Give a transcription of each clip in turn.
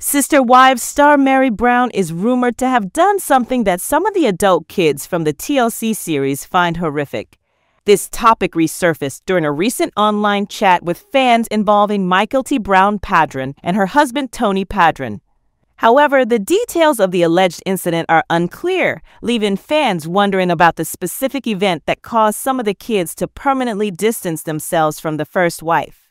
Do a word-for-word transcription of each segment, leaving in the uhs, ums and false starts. Sister Wives star Mary Brown is rumored to have done something that some of the adult kids from the T L C series find horrific. This topic resurfaced during a recent online chat with fans involving Mykelti Brown Padron and her husband Tony Padron. However, the details of the alleged incident are unclear, leaving fans wondering about the specific event that caused some of the kids to permanently distance themselves from the first wife.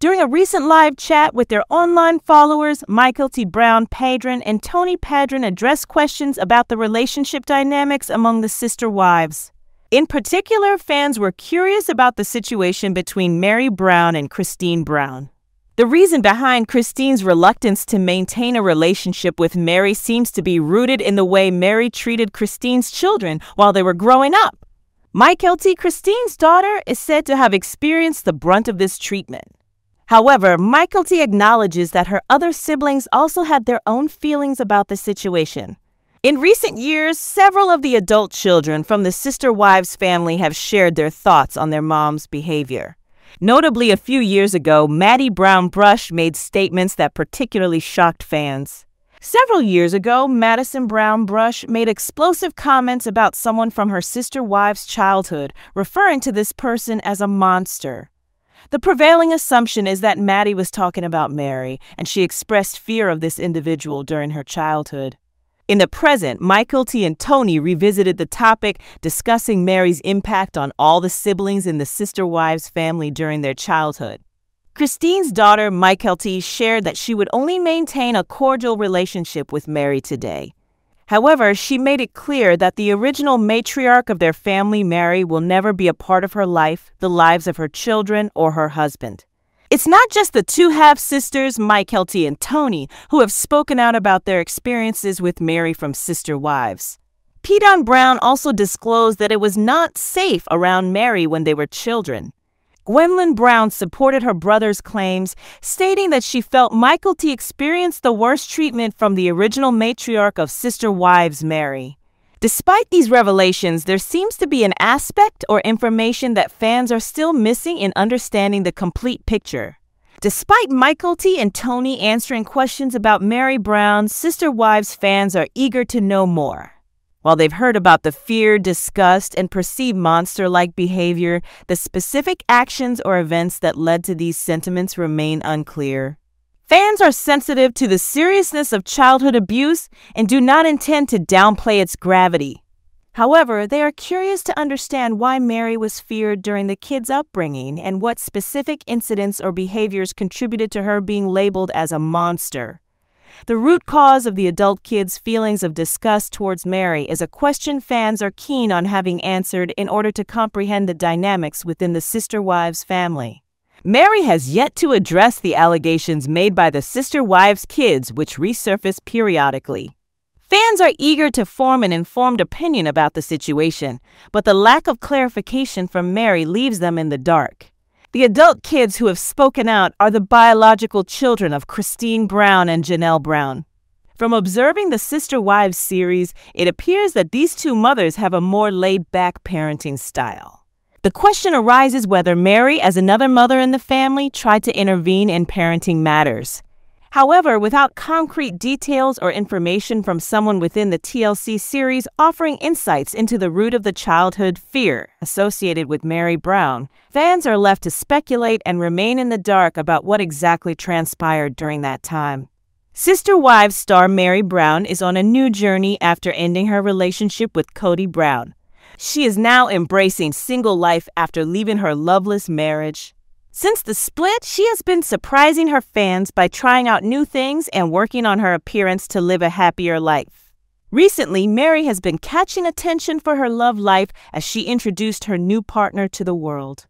During a recent live chat with their online followers, Mykelti Brown Padron and Tony Padron addressed questions about the relationship dynamics among the sister wives. In particular, fans were curious about the situation between Mary Brown and Christine Brown. The reason behind Christine's reluctance to maintain a relationship with Mary seems to be rooted in the way Mary treated Christine's children while they were growing up. Mykelti, Christine's daughter, is said to have experienced the brunt of this treatment. However, Mykelti acknowledges that her other siblings also had their own feelings about the situation. In recent years, several of the adult children from the Sister Wives family have shared their thoughts on their mom's behavior. Notably, a few years ago, Madison Brownbrush made statements that particularly shocked fans. Several years ago, Madison Brownbrush made explosive comments about someone from her sister wife's childhood, referring to this person as a monster. The prevailing assumption is that Maddie was talking about Mary, and she expressed fear of this individual during her childhood. In the present, Mykelti and Tony revisited the topic, discussing Mary's impact on all the siblings in the Sister Wives family during their childhood. Christine's daughter, Mykelti, shared that she would only maintain a cordial relationship with Mary today. However, she made it clear that the original matriarch of their family, Mary, will never be a part of her life, the lives of her children, or her husband. It's not just the two half-sisters, Mykelti and Tony, who have spoken out about their experiences with Mary from Sister Wives. Paedon Brown also disclosed that it was not safe around Mary when they were children. Gwendolyn Brown supported her brother's claims, stating that she felt Mykelti experienced the worst treatment from the original matriarch of Sister Wives, Mary. Despite these revelations, there seems to be an aspect or information that fans are still missing in understanding the complete picture. Despite Mykelti and Tony answering questions about Mary Brown, Sister Wives fans are eager to know more. While they've heard about the fear, disgust, and perceived monster-like behavior, the specific actions or events that led to these sentiments remain unclear. Fans are sensitive to the seriousness of childhood abuse and do not intend to downplay its gravity. However, they are curious to understand why Mary was feared during the kids' upbringing and what specific incidents or behaviors contributed to her being labeled as a monster. The root cause of the adult kids' feelings of disgust towards Mary is a question fans are keen on having answered in order to comprehend the dynamics within the Sister Wives family. Mary has yet to address the allegations made by the Sister Wives kids, which resurface periodically. Fans are eager to form an informed opinion about the situation, but the lack of clarification from Mary leaves them in the dark. The adult kids who have spoken out are the biological children of Christine Brown and Janelle Brown. From observing the Sister Wives series, it appears that these two mothers have a more laid-back parenting style. The question arises whether Mary, as another mother in the family, tried to intervene in parenting matters. However, without concrete details or information from someone within the T L C series offering insights into the root of the childhood fear associated with Mary Brown, fans are left to speculate and remain in the dark about what exactly transpired during that time. Sister Wives star Mary Brown is on a new journey after ending her relationship with Kody Brown. She is now embracing single life after leaving her loveless marriage. Since the split, she has been surprising her fans by trying out new things and working on her appearance to live a happier life. Recently, Mary has been catching attention for her love life as she introduced her new partner to the world.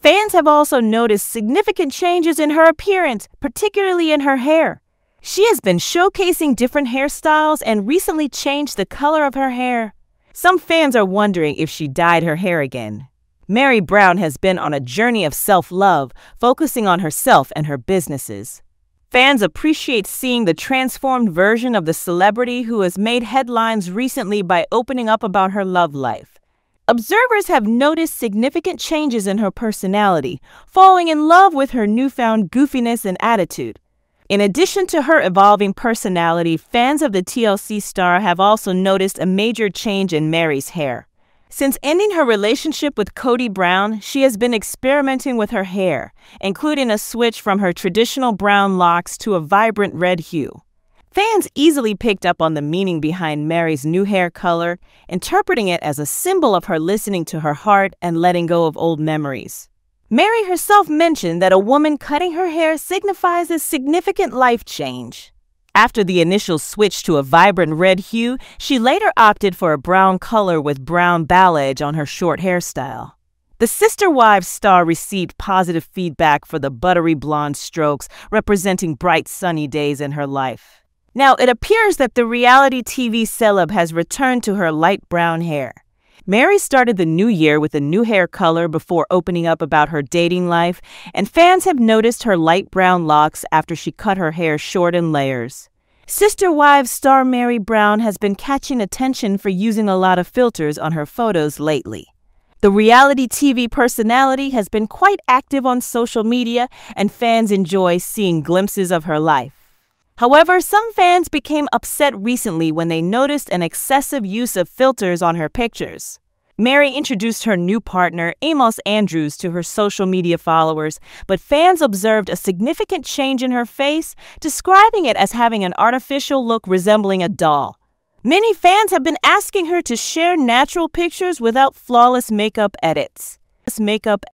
Fans have also noticed significant changes in her appearance, particularly in her hair. She has been showcasing different hairstyles and recently changed the color of her hair. Some fans are wondering if she dyed her hair again. Mary Brown has been on a journey of self-love, focusing on herself and her businesses. Fans appreciate seeing the transformed version of the celebrity who has made headlines recently by opening up about her love life. Observers have noticed significant changes in her personality, falling in love with her newfound goofiness and attitude. In addition to her evolving personality, fans of the T L C star have also noticed a major change in Mary's hair. Since ending her relationship with Kody Brown, she has been experimenting with her hair, including a switch from her traditional brown locks to a vibrant red hue. Fans easily picked up on the meaning behind Mary's new hair color, interpreting it as a symbol of her listening to her heart and letting go of old memories. Mary herself mentioned that a woman cutting her hair signifies a significant life change. After the initial switch to a vibrant red hue, she later opted for a brown color with brown ball edge on her short hairstyle. The Sister Wives star received positive feedback for the buttery blonde strokes, representing bright sunny days in her life. Now, it appears that the reality T V celeb has returned to her light brown hair. Mary started the new year with a new hair color before opening up about her dating life, and fans have noticed her light brown locks after she cut her hair short in layers. Sister Wives star Mary Brown has been catching attention for using a lot of filters on her photos lately. The reality T V personality has been quite active on social media, and fans enjoy seeing glimpses of her life. However, some fans became upset recently when they noticed an excessive use of filters on her pictures. Mary introduced her new partner, Amos Andrews, to her social media followers, but fans observed a significant change in her face, describing it as having an artificial look resembling a doll. Many fans have been asking her to share natural pictures without flawless makeup edits. Makeup